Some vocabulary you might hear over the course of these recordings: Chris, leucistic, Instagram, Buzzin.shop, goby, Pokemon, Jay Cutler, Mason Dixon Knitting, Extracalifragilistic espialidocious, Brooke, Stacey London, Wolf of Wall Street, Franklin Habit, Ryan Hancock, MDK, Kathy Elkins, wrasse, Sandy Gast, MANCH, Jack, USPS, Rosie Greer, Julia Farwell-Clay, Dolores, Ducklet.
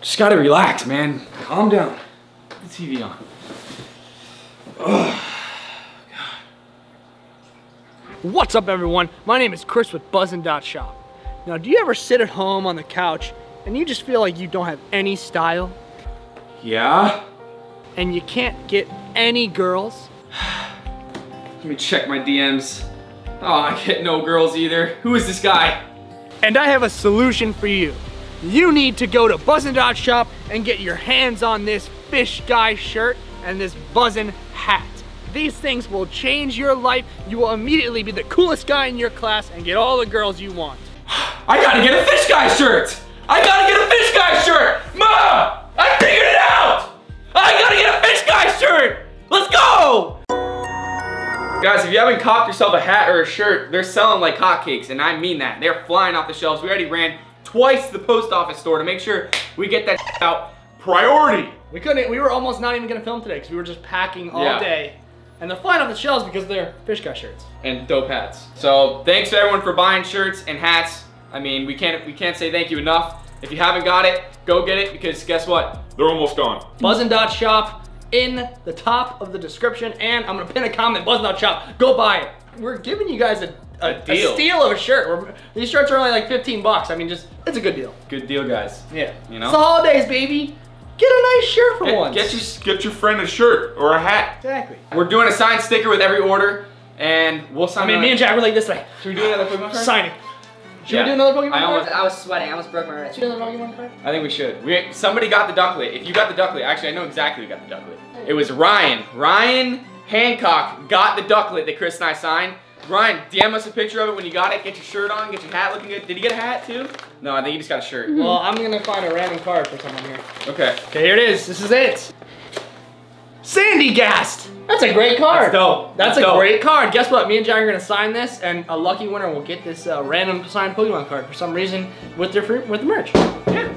Just gotta relax, man. Calm down. Put the TV on. Oh, God. What's up, everyone? My name is Chris with Buzzin.shop. Now, do you ever sit at home on the couch and you just feel like you don't have any style? Yeah. And you can't get any girls? Let me check my DMs. Oh, I get no girls either. Who is this guy? And I have a solution for you. You need to go to Buzzin.shop and get your hands on this fish guy shirt and this Buzzin hat. These things will change your life. You will immediately be the coolest guy in your class and get all the girls you want. I gotta get a fish guy shirt! I gotta get a fish guy shirt! Mom! I figured it out! I gotta get a fish guy shirt! Let's go! Guys, if you haven't copped yourself a hat or a shirt, they're selling like hotcakes, and I mean that. They're flying off the shelves. We already ran twice the post office store to make sure we get that out. Priority! We were almost not even gonna film today because we were just packing all day. And they're flying off the shelves because they're fish guy shirts. And dope hats. So thanks to everyone for buying shirts and hats. I mean, we can't say thank you enough. If you haven't got it, go get it, because guess what? They're almost gone. Buzzin.shop in the top of the description, and I'm gonna pin a comment, Buzzin.shop, go buy it. We're giving you guys a steal of a shirt. These shirts are only like 15 bucks. I mean, it's a good deal. Good deal, guys. Yeah. You know? It's the holidays, baby. Get a nice shirt for once. Get your friend a shirt or a hat. Exactly. We're doing a signed sticker with every order, and we'll sign me and Jack were like this way. Should we do another Pokemon card? Sign it. Should we do another Pokemon card? I was sweating. I almost broke my wrist. Should we do another Pokemon card? I think we should. Somebody got the Ducklet. If you got the Ducklet, actually, I know exactly who got the Ducklet. It was Ryan. Ryan Hancock got the Ducklet that Chris and I signed. Ryan, DM us a picture of it when you got it. Get your shirt on, get your hat looking good. Did he get a hat too? No, I think he just got a shirt. Mm-hmm. Well, I'm gonna find a random card for someone here. Okay. Okay, here it is. This is it. Sandy Gast! That's a great card. That's dope. That's a great card. Guess what? Me and Jack are gonna sign this, and a lucky winner will get this random signed Pokemon card for some reason with their fruit, with the merch. Yeah.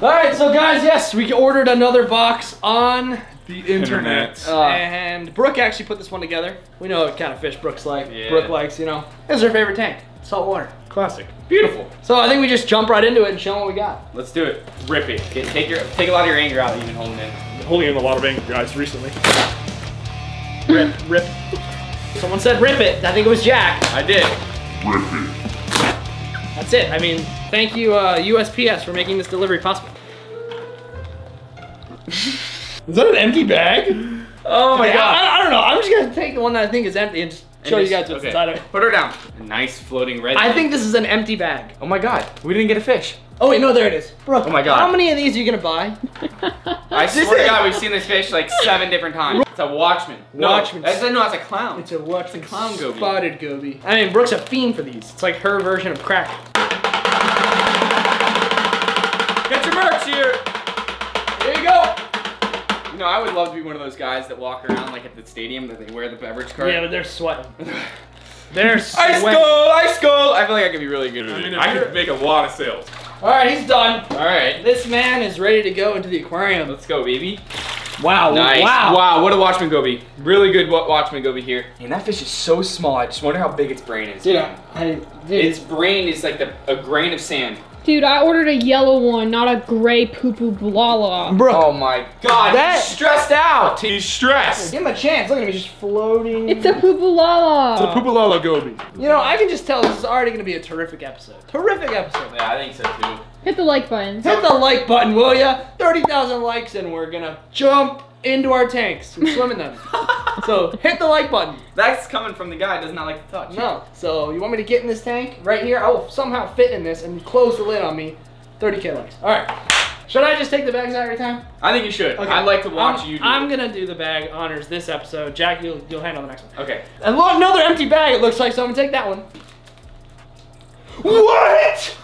All right, so guys, yes, we ordered another box on the internet. And Brooke actually put this one together. We know what kind of fish Brooke's like. Yeah. Brooke likes, you know, this is her favorite tank. Salt water. Classic. Beautiful. So I think we just jump right into it and show them what we got. Let's do it. Rip it. Take a lot of your anger out that you've been holding in. I'm holding in a lot of anger, guys, recently. Rip. Rip. Someone said rip it. I think it was Jack. I did. Rip it. That's it. I mean, thank you USPS for making this delivery possible. Is that an empty bag? Oh my God. I don't know. I'm just gonna take the one that I think is empty and just show you guys what's inside of it. Put her down. A nice floating red. I think this is an empty bag. Oh my God. We didn't get a fish. Oh wait, no, there it is. Brooke, oh my God. How many of these are you gonna buy? I swear to God, we've seen this fish like 7 different times. It's a Watchman. Watchman. No, it's a clown. It's a Watchman. It's a clown goby. Spotted goby. I mean, Brooke's a fiend for these. It's like her version of crack. Get your merch here. Here you go. You know, I would love to be one of those guys that walk around like at the stadium that they wear the beverage cart. Yeah, but they're sweating. They're sweating. Ice cold, ice cold. I feel like I could be really good at it. I could make a lot of sales. All right, he's done. All right. This man is ready to go into the aquarium. Let's go, baby. Wow, nice. Wow. Wow, what a Watchman goby. Really good Watchman goby here. And that fish is so small. I just wonder how big its brain is. Dude, its brain is like a grain of sand. Dude, I ordered a yellow one, not a gray poo-poo blala. Bro. Oh my God, he's stressed out. He's stressed. Give him a chance. Look at him, he's just floating. It's a poo-poo blala. It's a poo-poo blala goby. You know, I can just tell this is already going to be a terrific episode. Terrific episode. Yeah, I think so too. Hit the like button. Hit the like button, will ya? 30,000 likes and we're going to jump into our tanks and swim in them. So hit the like button. That's coming from the guy who does not like to touch. No. So you want me to get in this tank right here? I will somehow fit in this and close the lid on me. 30K likes. All right. Should I just take the bags out every time? I think you should. Okay. I like to watch you do I'm gonna do the bag honors this episode. Jack, you'll handle the next one. Okay. And another empty bag it looks like, so I'm gonna take that one. What?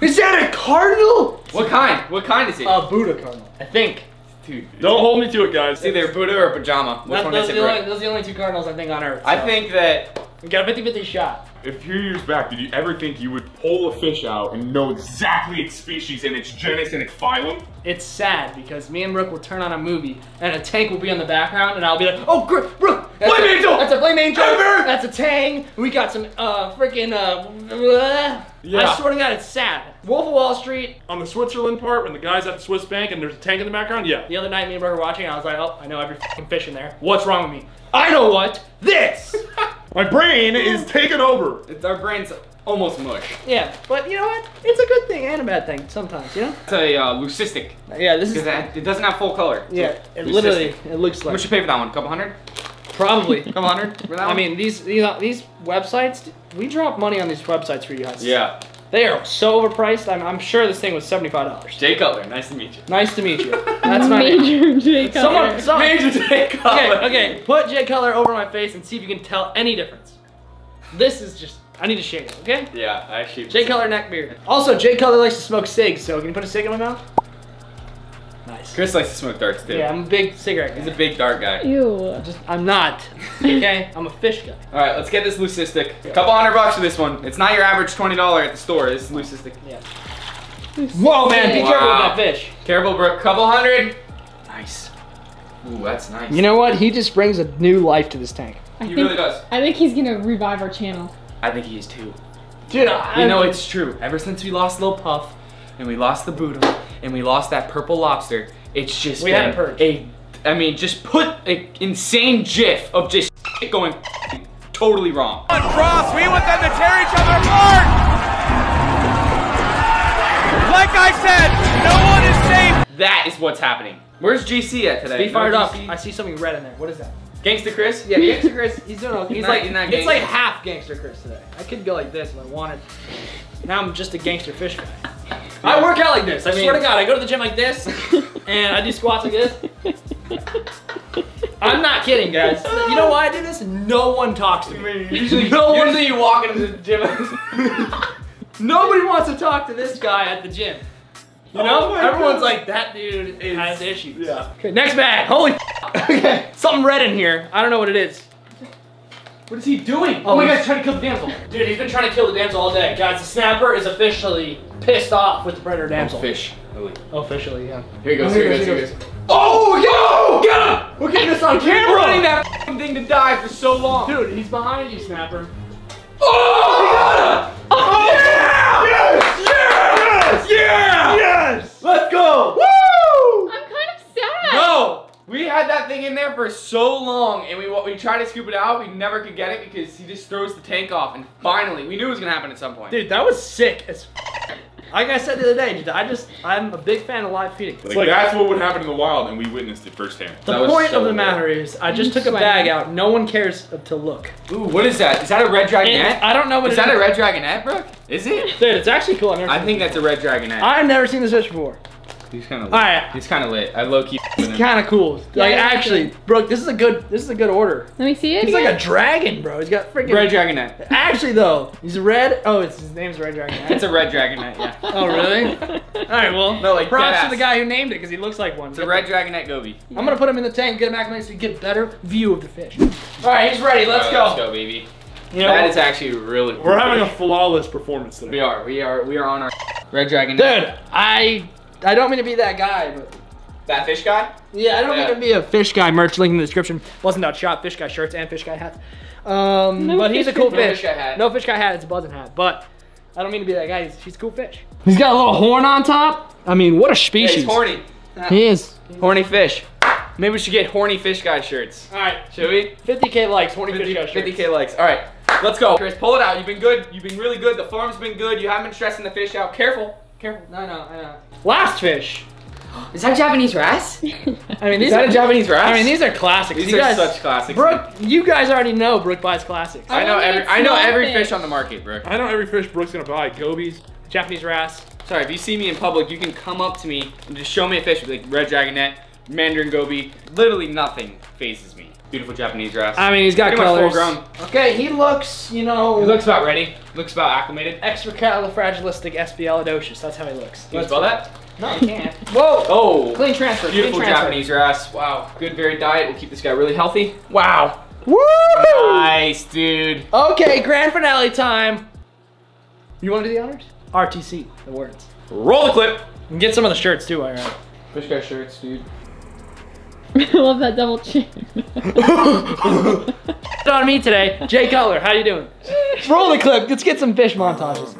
Is that a cardinal? What kind? What kind is it? A Buddha cardinal, I think. Dude. Don't hold me to it, guys. It's either Buddha or pajama. Those are the only two cardinals I think on Earth. So. I think that we got a 50-50 shot. A few years back, did you ever think you would pull a fish out and know exactly its species and its genus and its phylum? It's sad because me and Brooke will turn on a movie and a tank will be in the background and I'll be like, oh, Brooke, That's Flame Angel! That's a Flame Angel! Ever! That's a Tang! We got some freaking yeah. I swear to God, it's sad. Wolf of Wall Street. On the Switzerland part, when the guy's at the Swiss bank and there's a tank in the background, yeah. The other night, me and Brooke were watching, and I was like, oh, I know every fucking fish in there. What's wrong with me? I know what! This! My brain is taken over. It's, our brain's almost mush. Yeah, but you know what? It's a good thing and a bad thing sometimes, you know? It's a leucistic. Yeah, this is... It doesn't have full color. Yeah, it literally, it looks like... What should pay for that one? A couple hundred? Probably. Come on, I mean, these websites, we drop money on these websites for you guys. Yeah. They are so overpriced. I'm sure this thing was $75. Jay Cutler, nice to meet you. Nice to meet you. That's not Major Jay Cutler. Major Jay Cutler. Okay, okay, put Jay Cutler over my face and see if you can tell any difference. This is just, I need to shake it, okay? Yeah, I actually. Jay Cutler neck beard. Also, Jay Cutler likes to smoke cigs, so can you put a cig in my mouth? Nice. Chris likes to smoke darts too. Yeah, I'm a big cigarette guy. He's a big dart guy. Ew. I'm not. Okay? I'm a fish guy. Alright, let's get this leucistic. Yeah. $200 for this one. It's not your average $20 at the store. It's leucistic. Yeah. Whoa, man. Be careful with that fish. Careful, Brooke. $200. Nice. Ooh, that's nice. You know what? He just brings a new life to this tank. He really does. I think he's going to revive our channel. I think he is too. Dude, I know it's true. Ever since we lost Lil Puff, and we lost the Buddha, and we lost that purple lobster. It's just we had a purge. I mean, just put an insane gif of just going totally wrong. On Cross, we want them to tear each other apart. Like I said, no one is safe. That is what's happening. Where's GC at today? Be fired up. I see something red in there. What is that? Gangster Chris? Yeah, Gangster Chris. He's doing okay. He's not it's like half Gangster Chris today. I could go like this if I wanted. Now I'm just a gangster fish guy. Yeah. I work out like this. I swear to God, I go to the gym like this, and I do squats like this. I'm not kidding, guys. You know why I do this? No one talks to me. Usually you walk into the gym. Nobody wants to talk to this guy at the gym. You know? Everyone's like, that dude has issues. Yeah. Okay, next bag. Holy okay. Something red in here. I don't know what it is. What is he doing? Oh, my God, he's trying to kill the damsel. Dude, he's been trying to kill the damsel all day. Guys, the snapper is officially pissed off with the predator damsel. Officially, yeah. Here he goes, here he goes. Oh, yo! Get him! We're getting this on camera! We're running that thing to die for so long. Dude, he's behind you, snapper. Oh! He got him! Oh, yeah! Yes! Yes! Yes! Yeah! Yes! Let's go! Woo! I'm kind of sad. No! We had that thing in there for so long, and we tried to scoop it out. We never could get it because he just throws the tank off, and finally, we knew it was gonna happen at some point. Dude, that was sick as f. Like I said the other day, dude, I'm a big fan of live feeding. Like that's what would happen in the wild, and we witnessed it firsthand. The point of the matter is, I just took a bag out. No one cares to look. Ooh, what is that? Is that a red dragonette? I don't know what it is. Is that a red dragonette, Brooke? Is it? Dude, it's actually cool. I think that's a red dragonette. I've never seen this fish before. He's kind of lit. Right. He's kind of lit. I low key. He's kind of cool. Yeah, like actually, Brooke, this is a good order. Let me see it. He's like a dragon, bro. He's got freaking red dragonette. Actually though, he's red. Oh, his name's Red Dragonette. It's a red dragonette. Yeah. Oh really? All right, well, no, like props to the guy who named it because he looks like one. It's a red dragonette goby. Yeah. I'm gonna put him in the tank, get him acclimated so you get a better view of the fish. All right, he's ready. Let's go. Let's go, baby. You know, that is actually really cool. We're having a flawless performance today. We are on our red dragonette. Dude, I don't mean to be that guy, but... That fish guy? Yeah, I don't mean to be a fish guy. Merch link in the description. Buzzin.shop, fish guy shirts and fish guy hats. But he's a cool fish. No fish guy hat, it's a Buzzin hat. But I don't mean to be that guy, he's a cool fish. He's got a little horn on top. I mean, what a species. Yeah, he's horny. He is. Horny fish. Maybe we should get horny fish guy shirts. All right. Should we? 50K likes, horny fish guy shirts. 50K likes, all right. Let's go. Chris, pull it out. You've been good. You've been really good. The farm's been good. You haven't been stressing the fish out. Careful. Careful. No, no, I know. Last fish. Is that Japanese wrasse? I mean, is that a Japanese wrasse? I mean, these are classics. These are such classics. Brooke, you guys already know Brooke buys classics. I know every fish on the market, Brooke. I know every fish Brooke's gonna buy. Gobies, Japanese wrasse. Sorry, if you see me in public, you can come up to me and just show me a fish with like red dragonette, Mandarin goby. Literally nothing fazes me. Beautiful Japanese wrasse. I mean, he's got colors. Okay, he looks, you know. He looks about ready. Looks about acclimated. Extracalifragilistic espialidocious. That's how he looks. Can you spell that? No, you can't. Whoa! Oh! Clean transfer. Beautiful Japanese wrasse. Wow. Good varied diet. We'll keep this guy really healthy. Wow. Woo! Nice, dude. Okay, grand finale time. You want to do the honors? RTC, the words. Roll the clip. And get some of the shirts too, I reckon. Fish guy shirts, dude. I love that double chin. It's on me today. Jay Cutler, how you doing? Roll the clip. Let's get some fish montages.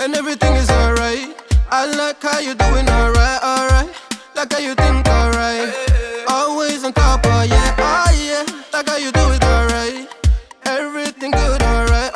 And everything is alright. I like how you're doing alright. Like how you think alright. Always on top, oh yeah, like how you do it alright. Everything good, alright.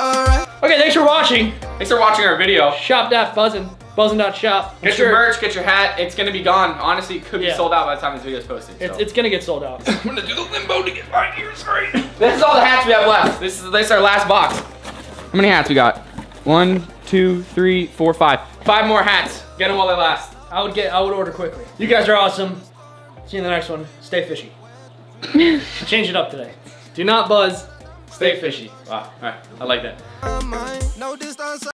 Okay, thanks for watching. Thanks for watching our video. Shop.buzzin. Buzzin.shop. Get your merch, get your hat. It's gonna be gone. Honestly, it could be sold out by the time this video is posted. So. It's gonna get sold out. I'm gonna do the limbo to get my ears right. This is all the hats we have left. This is our last box. How many hats we got? 1, 2, 3, 4, 5. 5 more hats. Get them while they last. I would order quickly. You guys are awesome. See you in the next one. Stay fishy. Change it up today. Do not buzz. Stay fishy. Wow. All right. I like that.